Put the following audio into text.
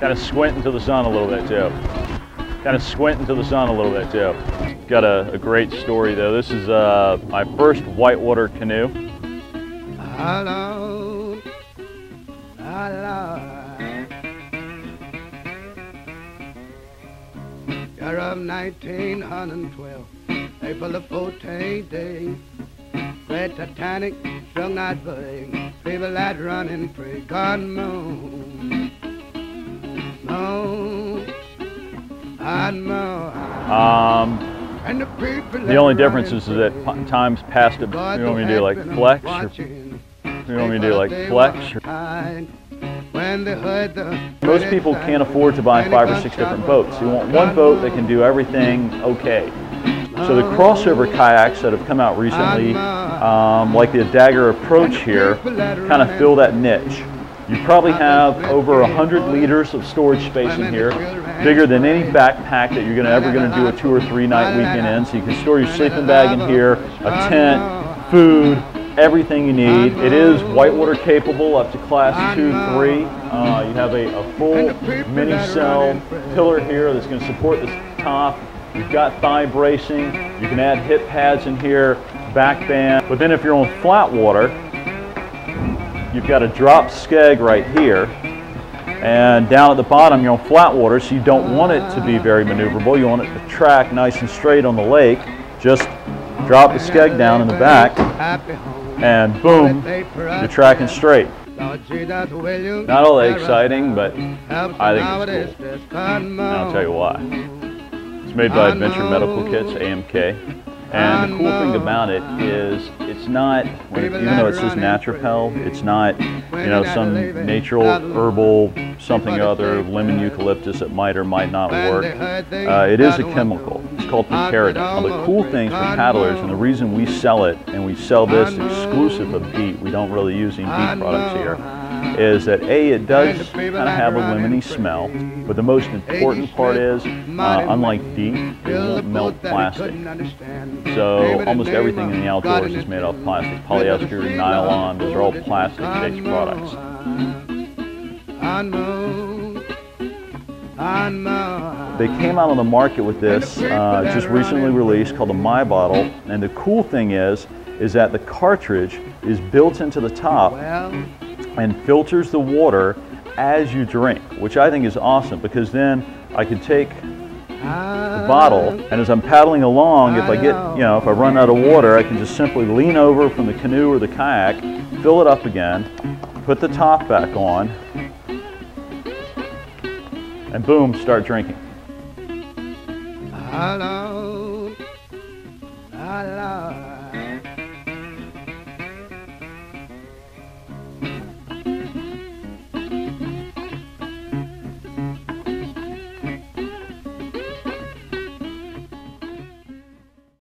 Kind of squint into the sun a little bit too. Got a great story though. This is my first whitewater canoe. Hello. Year of 1912, April the 14th day. Red Titanic, strung out big, people out running free. God moan, moan, I'd moan. And the only difference is that times past it, you want me to do like flex, or you want me to do like flex. Or, most people can't afford to buy 5 or 6 different boats. You want one boat that can do everything okay. So the crossover kayaks that have come out recently, like the Dagger Approach here, kind of fill that niche. You probably have over 100 liters of storage space in here, bigger than any backpack that you're ever gonna do a 2 or 3 night weekend in. So you can store your sleeping bag in here, a tent, food, everything you need. It is whitewater capable up to class 2, 3. You have a full mini cell pillar here that's going to support this top. You've got thigh bracing. You can add hip pads in here, back band. But then if you're on flat water, you've got a drop skeg right here. And down at the bottom, you're on flat water, so you don't want it to be very maneuverable. You want it to track nice and straight on the lake. Just drop the skeg down in the back. And boom, you're tracking straight. Not all that exciting, but I think it's cool. And I'll tell you why. It's made by Adventure Medical Kits, AMK. And the cool thing about it is it's not, even though it says Natropel, it's not, you know, some natural, herbal, something other, lemon eucalyptus that might or might not work. It is a chemical. It's called picaridin. Now the cool things for paddlers, and the reason we sell it, and we sell this exclusive of Deep, we don't really use any Deep products here, is that A, it does kind of have a lemony smell, but the most important part is, unlike Deep, it won't melt plastic. So almost everything in the outdoors is made out of plastic. Polyester, nylon, those are all plastic-based products. They came out on the market with this, just recently released, called the My Bottle, and the cool thing is that the cartridge is built into the top and filters the water as you drink, which I think is awesome, because then I can take the bottle, and as I'm paddling along, if I get, you know, if I run out of water, I can just simply lean over from the canoe or the kayak, fill it up again, put the top back on, and boom, start drinking. Hello. Hello.